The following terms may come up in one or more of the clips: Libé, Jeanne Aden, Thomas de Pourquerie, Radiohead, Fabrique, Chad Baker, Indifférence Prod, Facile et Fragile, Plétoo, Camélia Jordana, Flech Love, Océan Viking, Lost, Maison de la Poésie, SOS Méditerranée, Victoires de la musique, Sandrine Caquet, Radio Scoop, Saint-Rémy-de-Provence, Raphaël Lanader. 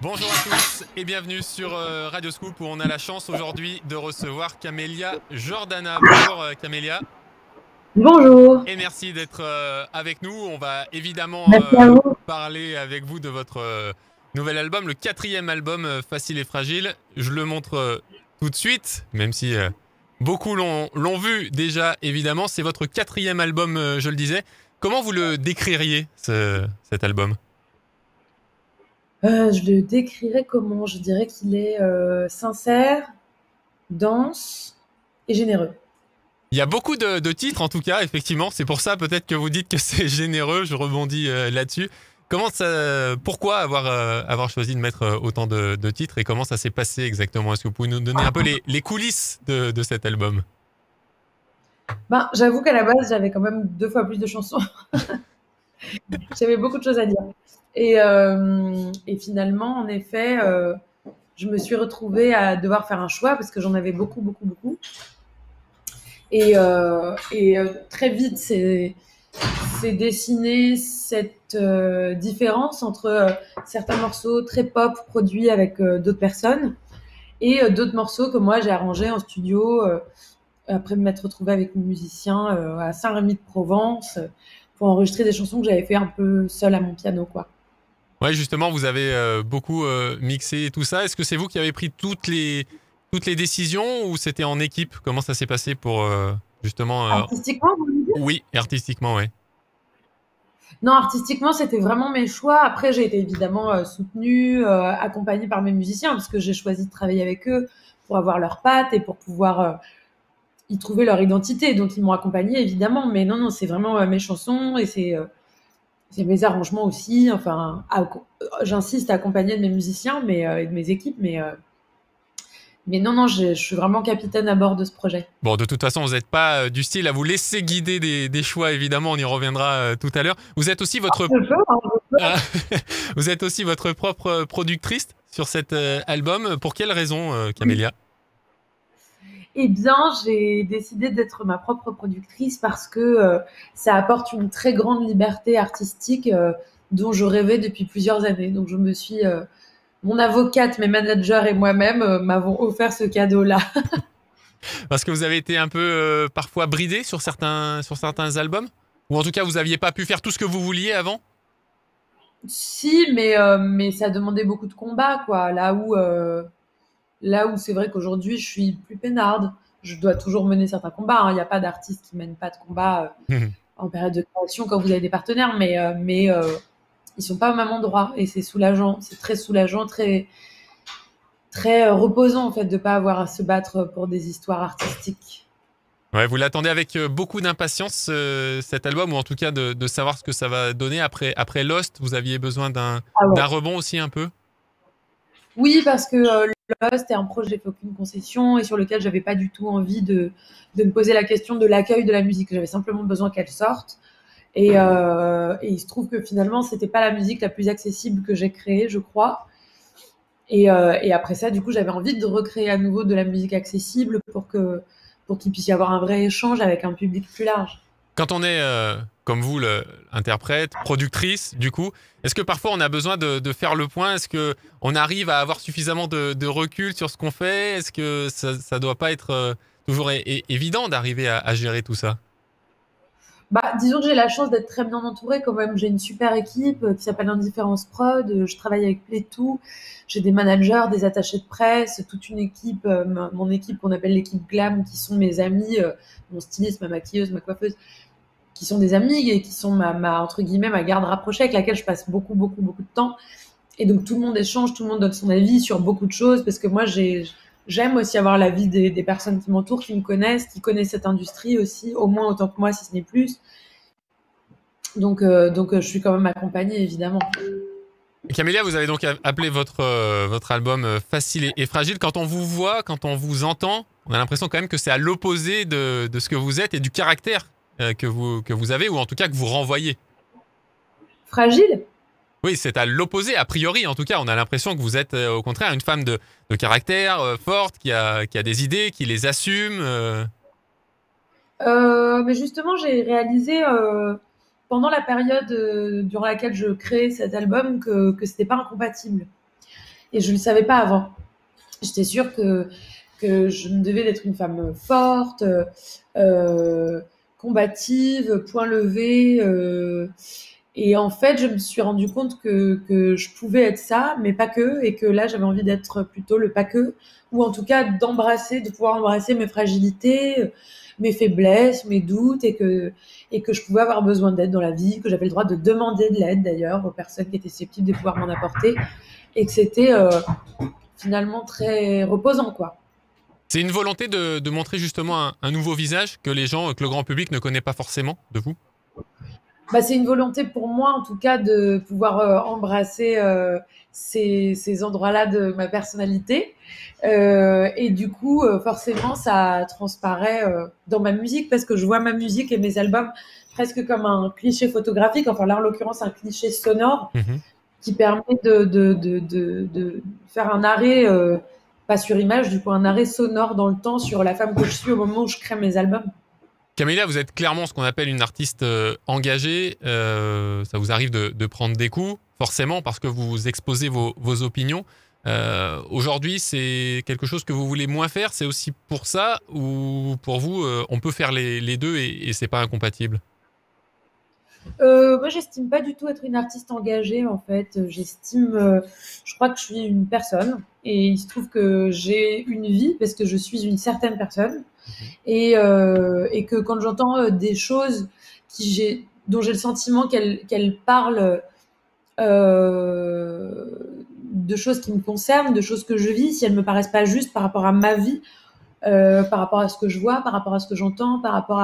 Bonjour à tous et bienvenue sur Radio Scoop où on a la chance aujourd'hui de recevoir Camélia Jordana. Bonjour Camélia. Bonjour. Et merci d'être avec nous. On va évidemment parler avec vous de votre nouvel album, le quatrième album Facile et Fragile. Je le montre tout de suite, même si beaucoup l'ont vu déjà évidemment. C'est votre quatrième album, je le disais. Comment vous le décririez cet album ? Je le décrirais comment? Je dirais qu'il est sincère, dense et généreux. Il y a beaucoup de titres en tout cas, effectivement. C'est pour ça peut-être que vous dites que c'est généreux. Je rebondis là-dessus. Pourquoi avoir choisi de mettre autant de titres et comment ça s'est passé exactement? Est-ce que vous pouvez nous donner un peu les coulisses de cet album? Ben, j'avoue qu'à la base, j'avais quand même 2 fois plus de chansons. J'avais beaucoup de choses à dire. Et finalement, en effet, je me suis retrouvée à devoir faire un choix parce que j'en avais beaucoup. Et très vite, c'est dessiné cette différence entre certains morceaux très pop produits avec d'autres personnes et d'autres morceaux que moi j'ai arrangés en studio après m'être retrouvée avec mes musiciens à Saint-Rémy-de-Provence pour enregistrer des chansons que j'avais fait un peu seule à mon piano, quoi. Ouais, justement, vous avez beaucoup mixé tout ça. Est-ce que c'est vous qui avez pris toutes les décisions ou c'était en équipe? Comment ça s'est passé pour justement... Artistiquement, vous voulez dire? Oui, artistiquement, oui. Non, artistiquement, c'était vraiment mes choix. Après, j'ai été évidemment soutenue, accompagnée par mes musiciens parce que j'ai choisi de travailler avec eux pour avoir leurs pattes et pour pouvoir y trouver leur identité. Donc, ils m'ont accompagnée, évidemment. Mais non, non, c'est vraiment mes chansons et c'est... C'est mes arrangements aussi, enfin, j'insiste à accompagner de mes musiciens et de mes équipes, mais non, non, je suis vraiment capitaine à bord de ce projet. Bon, de toute façon, vous n'êtes pas du style à vous laisser guider des choix, évidemment, on y reviendra tout à l'heure. Vous êtes aussi votre... Vous êtes aussi votre propre productrice sur cet album. Pour quelle raison, Camélia? Eh bien, j'ai décidé d'être ma propre productrice parce que ça apporte une très grande liberté artistique dont je rêvais depuis plusieurs années. Donc, je me suis... mon avocate, mes managers et moi-même m'avons offert ce cadeau-là. Parce que vous avez été un peu parfois bridé sur certains albums? Ou en tout cas, vous n'aviez pas pu faire tout ce que vous vouliez avant? Si, mais ça demandait beaucoup de combat, quoi. Là où c'est vrai qu'aujourd'hui, je suis plus peinarde. Je dois toujours mener certains combats. Il n'y a pas d'artiste qui ne mène pas de combat en période de création quand vous avez des partenaires, mais ils ne sont pas au même endroit. Et c'est soulageant. C'est très soulageant, très reposant en fait, de ne pas avoir à se battre pour des histoires artistiques. Ouais, vous l'attendez avec beaucoup d'impatience, cet album, ou en tout cas de savoir ce que ça va donner. Après Lost, vous aviez besoin d'un rebond aussi un peu? Oui, parce que Lost est un projet, j'ai fait aucune concession et sur lequel j'avais pas du tout envie de me poser la question de l'accueil de la musique. J'avais simplement besoin qu'elle sorte. Et il se trouve que finalement, c'était pas la musique la plus accessible que j'ai créée, je crois. Et après ça, du coup, j'avais envie de recréer à nouveau de la musique accessible pour qu'il puisse y avoir un vrai échange avec un public plus large. Quand on est, comme vous, l'interprète, productrice, du coup, est-ce que parfois on a besoin de faire le point? Est-ce qu'on arrive à avoir suffisamment de recul sur ce qu'on fait? Est-ce que ça ne doit pas être toujours évident d'arriver à gérer tout ça? Bah, disons que j'ai la chance d'être très bien entourée quand même. J'ai une super équipe qui s'appelle Indifférence Prod. Je travaille avec Plétoo. J'ai des managers, des attachés de presse, toute une équipe, mon équipe qu'on appelle l'équipe Glam, qui sont mes amis, mon styliste, ma maquilleuse, ma coiffeuse, qui sont des amis et qui sont entre guillemets, ma garde rapprochée avec laquelle je passe beaucoup de temps. Et donc, tout le monde échange, tout le monde donne son avis sur beaucoup de choses parce que moi, j'aime aussi avoir l'avis des personnes qui m'entourent, qui me connaissent, qui connaissent cette industrie aussi, au moins autant que moi, si ce n'est plus. Donc je suis quand même accompagnée, évidemment. Camélia, vous avez donc appelé votre album Facile et Fragile. Quand on vous voit, quand on vous entend, on a l'impression quand même que c'est à l'opposé de ce que vous êtes et du caractère que vous avez, ou en tout cas que vous renvoyez. Fragile? Oui, c'est à l'opposé, a priori. En tout cas, on a l'impression que vous êtes, au contraire, une femme de caractère, forte, qui a des idées, qui les assume. Mais justement, j'ai réalisé pendant la période durant laquelle je créais cet album que ce n'était pas incompatible. Et je ne le savais pas avant. J'étais sûre que je me devais d'être une femme forte, combative, poing levé. Et en fait, je me suis rendu compte que je pouvais être ça, mais pas que. Et que là, j'avais envie d'être plutôt le pas que. Ou en tout cas, d'embrasser, de pouvoir embrasser mes fragilités, mes faiblesses, mes doutes. Et que je pouvais avoir besoin d'aide dans la vie. Que j'avais le droit de demander de l'aide, d'ailleurs, aux personnes qui étaient susceptibles de pouvoir m'en apporter. Et que c'était finalement très reposant, quoi. C'est une volonté de montrer justement un nouveau visage que les gens, que le grand public ne connaît pas forcément de vous? Bah, c'est une volonté pour moi, en tout cas, de pouvoir embrasser ces endroits-là de ma personnalité. Et du coup, forcément, ça transparaît dans ma musique, parce que je vois ma musique et mes albums presque comme un cliché photographique, enfin là, en l'occurrence, un cliché sonore, qui permet de faire un arrêt... pas sur image, du coup un arrêt sonore dans le temps sur la femme que je suis au moment où je crée mes albums. Camélia, vous êtes clairement ce qu'on appelle une artiste engagée. Ça vous arrive de prendre des coups, forcément, parce que vous exposez vos opinions. Aujourd'hui, c'est quelque chose que vous voulez moins faire. C'est aussi pour ça ou pour vous, on peut faire les deux et c'est pas incompatible? Moi, j'estime pas du tout être une artiste engagée, en fait. J'estime, je crois que je suis une personne et il se trouve que j'ai une vie parce que je suis une certaine personne et que quand j'entends des choses dont j'ai le sentiment qu'elles parlent de choses qui me concernent, de choses que je vis, si elles me paraissent pas justes par rapport à ma vie, par rapport à ce que je vois, par rapport à ce que j'entends, par rapport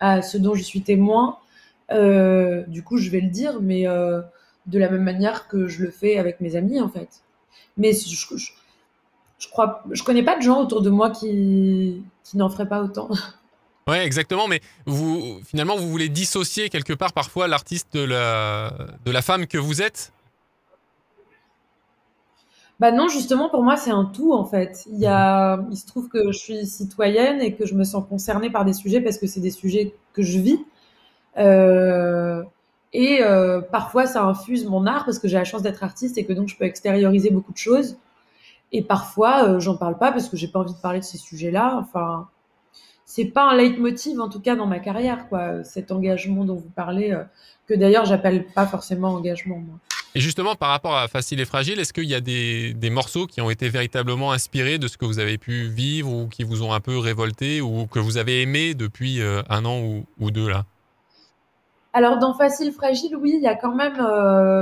à ce dont je suis témoin. Du coup, je vais le dire, mais de la même manière que je le fais avec mes amis, en fait. Mais je connais pas de gens autour de moi qui n'en feraient pas autant. Ouais, exactement. Mais finalement, vous voulez dissocier quelque part parfois l'artiste de la femme que vous êtes. Bah non, justement, pour moi, c'est un tout, en fait. Il se trouve que je suis citoyenne et que je me sens concernée par des sujets parce que c'est des sujets que je vis. Et parfois ça infuse mon art parce que j'ai la chance d'être artiste et que donc je peux extérioriser beaucoup de choses, et parfois j'en parle pas parce que j'ai pas envie de parler de ces sujets là enfin, c'est pas un leitmotiv en tout cas dans ma carrière, quoi, cet engagement dont vous parlez, que d'ailleurs j'appelle pas forcément engagement, moi. Et justement, par rapport à Facile et Fragile, est-ce qu'il y a des morceaux qui ont été véritablement inspirés de ce que vous avez pu vivre ou qui vous ont un peu révolté ou que vous avez aimé depuis un an ou deux là? Alors, dans Facile, Fragile, oui, il y a quand même,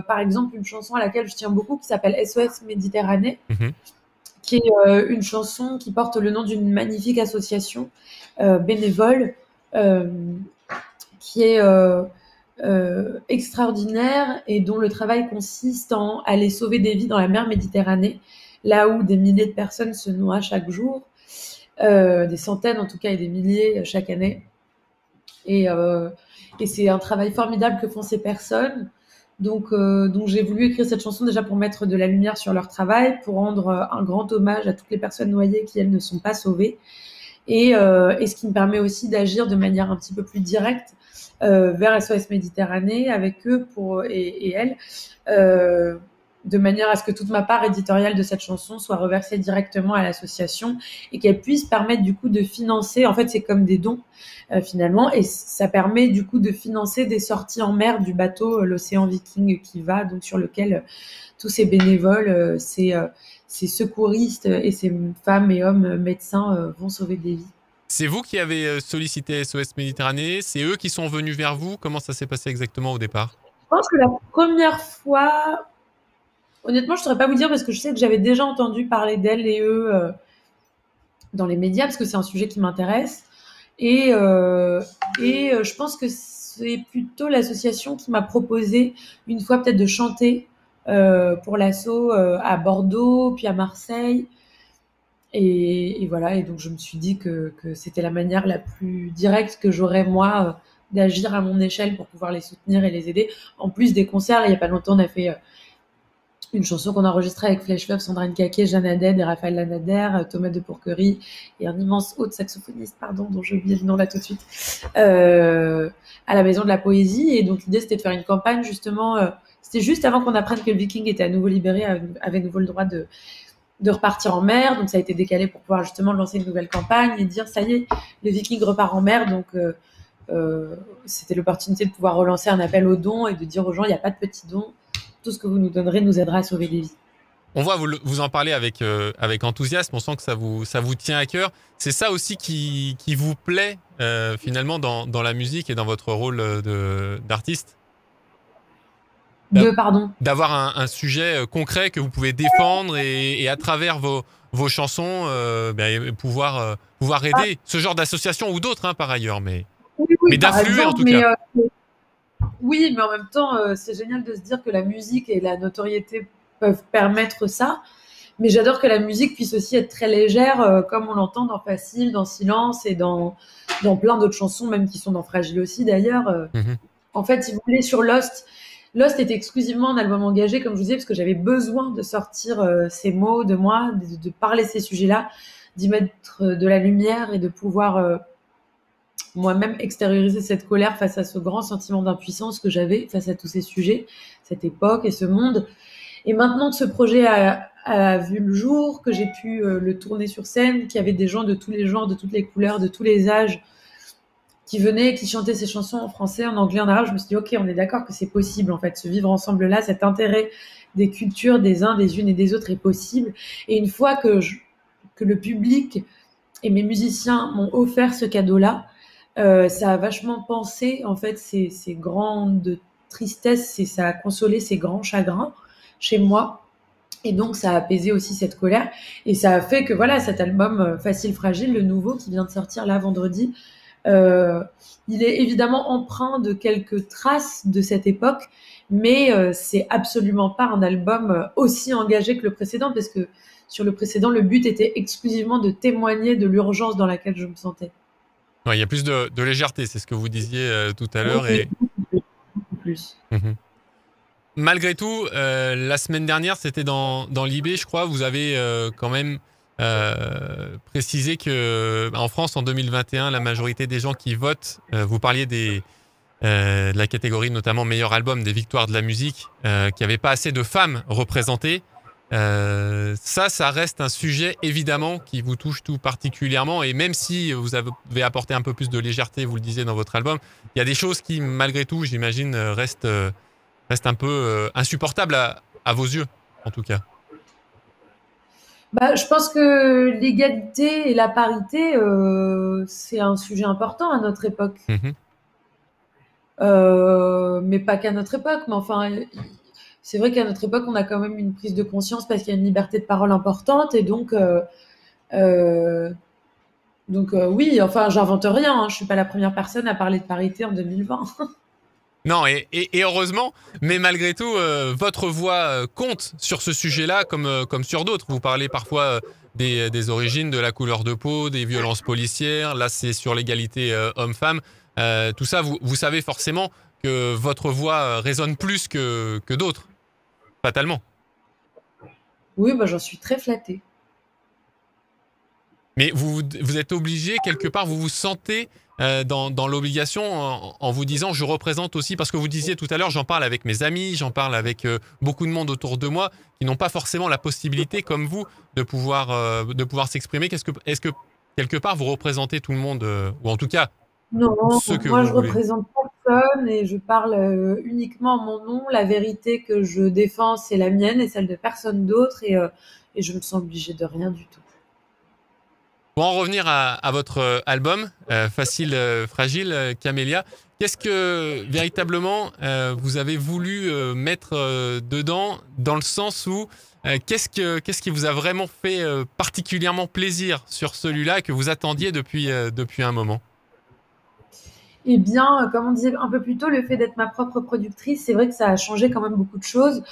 par exemple, une chanson à laquelle je tiens beaucoup qui s'appelle SOS Méditerranée, qui est une chanson qui porte le nom d'une magnifique association bénévole qui est extraordinaire et dont le travail consiste en aller sauver des vies dans la mer Méditerranée, là où des milliers de personnes se noient chaque jour, des centaines en tout cas et des milliers chaque année. Et c'est un travail formidable que font ces personnes. Donc j'ai voulu écrire cette chanson déjà pour mettre de la lumière sur leur travail, pour rendre un grand hommage à toutes les personnes noyées qui, elles, ne sont pas sauvées. Et ce qui me permet aussi d'agir de manière un petit peu plus directe vers SOS Méditerranée avec eux et elles, de manière à ce que toute ma part éditoriale de cette chanson soit reversée directement à l'association et qu'elle puisse permettre du coup de financer, en fait c'est comme des dons finalement, et ça permet du coup de financer des sorties en mer du bateau l'Océan Viking qui va, donc sur lequel tous ces bénévoles, ces secouristes et ces femmes et hommes médecins vont sauver des vies. C'est vous qui avez sollicité SOS Méditerranée, c'est eux qui sont venus vers vous, comment ça s'est passé exactement au départ? Je pense que la première fois... Honnêtement, je ne saurais pas vous dire parce que je sais que j'avais déjà entendu parler d'elles et eux dans les médias parce que c'est un sujet qui m'intéresse. Et je pense que c'est plutôt l'association qui m'a proposé une fois peut-être de chanter pour l'asso à Bordeaux, puis à Marseille. Et voilà, et donc je me suis dit que c'était la manière la plus directe que j'aurais moi d'agir à mon échelle pour pouvoir les soutenir et les aider. En plus des concerts, là, il n'y a pas longtemps, on a fait... Une chanson qu'on a enregistrée avec Flech Love, Sandrine Caquet, Jeanne Aden et Raphaël Lanader, Thomas de Pourquerie et un immense haut de saxophoniste, pardon, dont j'ai oublié le nom là tout de suite, à la Maison de la Poésie. Et donc l'idée, c'était de faire une campagne, justement, c'était juste avant qu'on apprenne que le Viking était à nouveau libéré, avait nouveau le droit de repartir en mer. Donc ça a été décalé pour pouvoir justement lancer une nouvelle campagne et dire, ça y est, le Viking repart en mer. Donc c'était l'opportunité de pouvoir relancer un appel aux dons et de dire aux gens, il n'y a pas de petits dons. Tout ce que vous nous donnerez nous aidera à sauver des vies. On voit, vous en parlez avec enthousiasme, on sent que ça vous tient à cœur. C'est ça aussi qui vous plaît finalement dans la musique et dans votre rôle d'artiste ? D'avoir un sujet concret que vous pouvez défendre et à travers vos chansons pouvoir aider ce genre d'association ou d'autres, hein, par ailleurs, mais d'affluer en tout cas. Oui, mais en même temps, c'est génial de se dire que la musique et la notoriété peuvent permettre ça. Mais j'adore que la musique puisse aussi être très légère, comme on l'entend dans Facile, dans Silence et dans plein d'autres chansons, même qui sont dans Fragile aussi d'ailleurs. En fait, si vous voulez, sur Lost était exclusivement un album engagé, comme je vous disais, parce que j'avais besoin de sortir ces mots de moi, de parler ces sujets-là, d'y mettre de la lumière et de pouvoir... moi-même extérioriser cette colère face à ce grand sentiment d'impuissance que j'avais face à tous ces sujets, cette époque et ce monde. Et maintenant que ce projet a vu le jour, que j'ai pu le tourner sur scène, qu'il y avait des gens de tous les genres, de toutes les couleurs, de tous les âges qui venaient, qui chantaient ces chansons en français, en anglais, en arabe, je me suis dit, ok, on est d'accord que c'est possible, en fait, ce vivre ensemble-là, cet intérêt des cultures, des uns, des unes et des autres est possible. Et une fois que le public et mes musiciens m'ont offert ce cadeau-là, ça a vachement pensé, en fait, ces grandes tristesses, et ça a consolé ces grands chagrins chez moi. Et donc, ça a apaisé aussi cette colère. Et ça a fait que, voilà, cet album Facile, Fragile, le nouveau, qui vient de sortir là vendredi, il est évidemment empreint de quelques traces de cette époque, mais c'est absolument pas un album aussi engagé que le précédent, parce que sur le précédent, le but était exclusivement de témoigner de l'urgence dans laquelle je me sentais. Ouais, il y a plus de légèreté, c'est ce que vous disiez tout à l'heure. Et... plus. Malgré tout, la semaine dernière, c'était dans Libé, je crois, vous avez quand même précisé qu'en France, en 2021, la majorité des gens qui votent, vous parliez de la catégorie notamment meilleur album des Victoires de la musique, qui n'avait pas assez de femmes représentées. Ça reste un sujet évidemment qui vous touche tout particulièrement, et même si vous avez apporté un peu plus de légèreté, vous le disiez dans votre album, il y a des choses qui malgré tout, j'imagine, restent un peu insupportables à vos yeux, en tout cas. Je pense que l'égalité et la parité, c'est un sujet important à notre époque, mais pas qu'à notre époque, mais enfin... C'est vrai qu'à notre époque, on a quand même une prise de conscience parce qu'il y a une liberté de parole importante. Et donc oui, enfin, j'invente rien. Hein, je ne suis pas la première personne à parler de parité en 2020. Non, et heureusement. Mais malgré tout, votre voix compte sur ce sujet-là comme sur d'autres. Vous parlez parfois des origines, de la couleur de peau, des violences policières. Là, c'est sur l'égalité homme-femme. Tout ça, vous savez forcément que votre voix résonne plus que d'autres. Fatalement. Oui, j'en suis très flattée. Mais vous êtes obligé, quelque part, vous vous sentez dans l'obligation en vous disant, je représente aussi, parce que vous disiez tout à l'heure, j'en parle avec mes amis, j'en parle avec beaucoup de monde autour de moi, qui n'ont pas forcément la possibilité, comme vous, de pouvoir s'exprimer. Est-ce que, quelque part, vous représentez tout le monde, ou en tout cas... Non, moi je représente personne et je parle uniquement mon nom. La vérité que je défends, c'est la mienne et celle de personne d'autre, et je me sens obligée de rien du tout. Pour en revenir à votre album, Facile, Fragile, Camélia, qu'est-ce que véritablement vous avez voulu mettre dedans, dans le sens où qu'est-ce qui vous a vraiment fait particulièrement plaisir sur celui-là, que vous attendiez depuis un moment? Eh bien, comme on disait un peu plus tôt, le fait d'être ma propre productrice, c'est vrai que ça a changé quand même beaucoup de choses.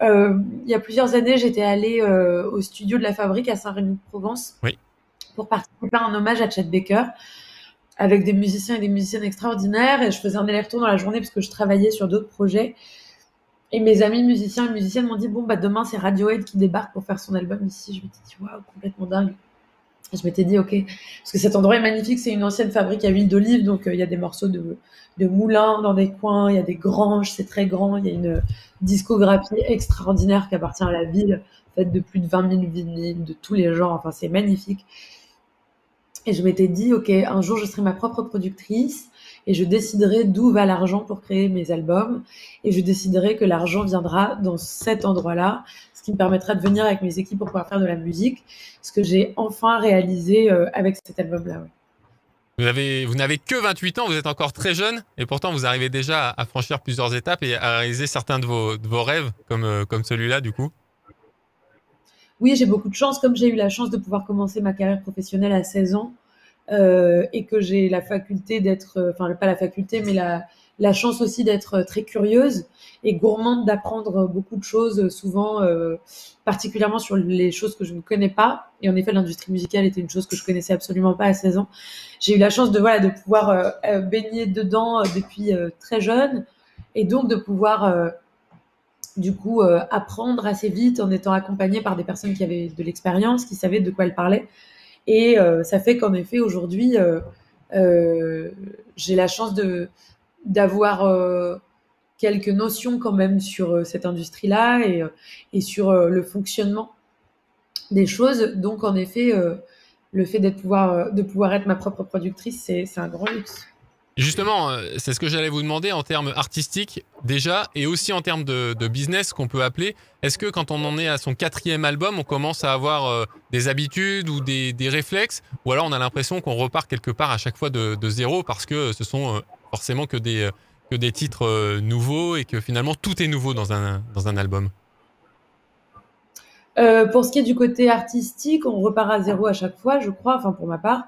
Il y a plusieurs années, j'étais allée au studio de la Fabrique à Saint-Rémy-de-Provence, oui, pour participer à un hommage à Chad Baker avec des musiciens et des musiciennes extraordinaires. Et je faisais un aller-retour dans la journée parce que je travaillais sur d'autres projets. Et mes amis musiciens et musiciennes m'ont dit « Bon, bah demain, c'est Radiohead qui débarque pour faire son album ici. » Je me suis dit « Waouh, complètement dingue. » Je m'étais dit « Ok. » Parce que cet endroit est magnifique. C'est une ancienne fabrique à huile d'olive. Donc, il y a des morceaux de moulins dans des coins. Il y a des granges. C'est très grand. Il y a une discographie extraordinaire qui appartient à la ville. Faite de plus de 20 000 vinyles, de tous les genres. Enfin, c'est magnifique. Et je m'étais dit « Ok, un jour, je serai ma propre productrice. » Et je déciderai d'où va l'argent pour créer mes albums. Et je déciderai que l'argent viendra dans cet endroit-là, ce qui me permettra de venir avec mes équipes pour pouvoir faire de la musique, ce que j'ai enfin réalisé avec cet album-là. Ouais. Vous n'avez que 28 ans, vous êtes encore très jeune, et pourtant vous arrivez déjà à franchir plusieurs étapes et à réaliser certains de vos rêves, comme celui-là du coup. Oui, j'ai beaucoup de chance, comme j'ai eu la chance de pouvoir commencer ma carrière professionnelle à 16 ans, et que j'ai la faculté d'être, enfin pas la faculté, mais la chance aussi d'être très curieuse et gourmande d'apprendre beaucoup de choses, souvent particulièrement sur les choses que je ne connais pas. Et en effet, l'industrie musicale était une chose que je connaissais absolument pas à 16 ans. J'ai eu la chance de pouvoir baigner dedans depuis très jeune, et donc de pouvoir du coup apprendre assez vite en étant accompagnée par des personnes qui avaient de l'expérience, qui savaient de quoi elles parlaient. Et ça fait qu'en effet, aujourd'hui, j'ai la chance d'avoir quelques notions quand même sur cette industrie-là et sur le fonctionnement des choses. Donc, en effet, le fait de pouvoir être ma propre productrice, c'est un grand luxe. Justement, c'est ce que j'allais vous demander en termes artistiques déjà, et aussi en termes de business qu'on peut appeler. Est-ce que quand on en est à son 4e album, on commence à avoir des habitudes ou des réflexes, ou alors on a l'impression qu'on repart quelque part à chaque fois de zéro parce que ce sont forcément que des titres nouveaux et que finalement tout est nouveau dans un album? Pour ce qui est du côté artistique, on repart à zéro à chaque fois, je crois, enfin pour ma part.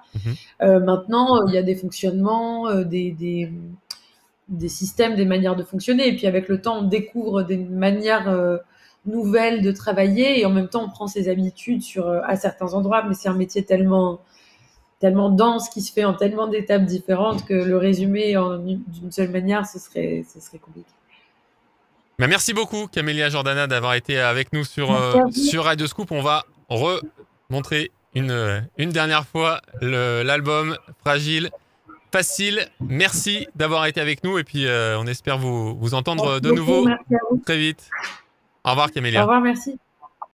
Maintenant, il y a des fonctionnements, des systèmes, des manières de fonctionner. Et puis avec le temps, on découvre des manières nouvelles de travailler, et en même temps, on prend ses habitudes à certains endroits. Mais c'est un métier tellement, tellement dense qui se fait en tellement d'étapes différentes que le résumer d'une seule manière, ce serait compliqué. Merci beaucoup, Camélia Jordana, d'avoir été avec nous sur Radio Scoop. On va remontrer une dernière fois l'album Fragile, Facile. Merci d'avoir été avec nous, et puis on espère vous entendre de nouveau très vite. Au revoir, Camélia. Au revoir, merci.